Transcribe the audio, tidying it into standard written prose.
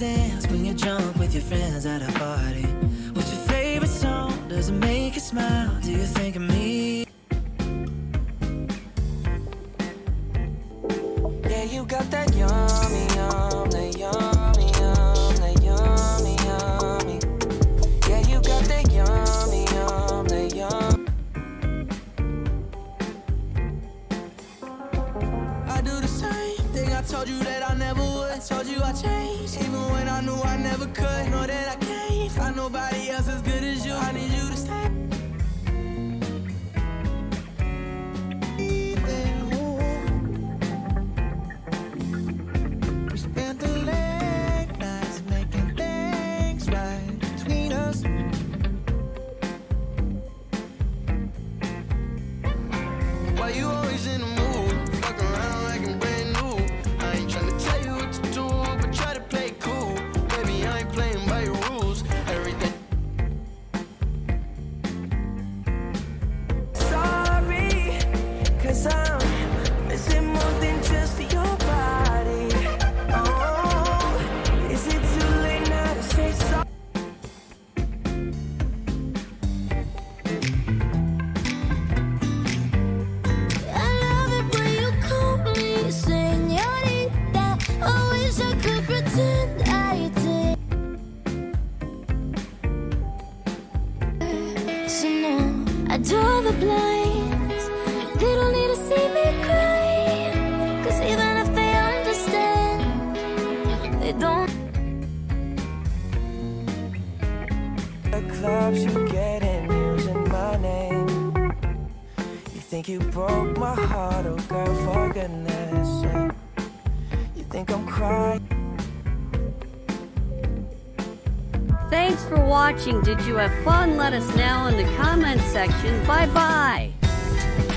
dance when you're drunk with your friends at a party? What's your favorite song? Does it make you smile? Do you think of me? Yeah, you got that yummy, yum, that yummy, yum, that yummy, yummy. Yeah, you got that yummy, yum, that yum. I do the same thing. I told you that I never would. I told you I changed, even when I knew I never could. Know that I can't find nobody else as good as you. I need you to stay. Draw the blinds, they don't need to see me cry, cause even if they understand, they don't. The clubs you get in using my name. You think you broke my heart, oh girl, for goodness sake. You think I'm crying. Thanks for watching. Did you have fun? Let us know in the comment section. Bye-bye.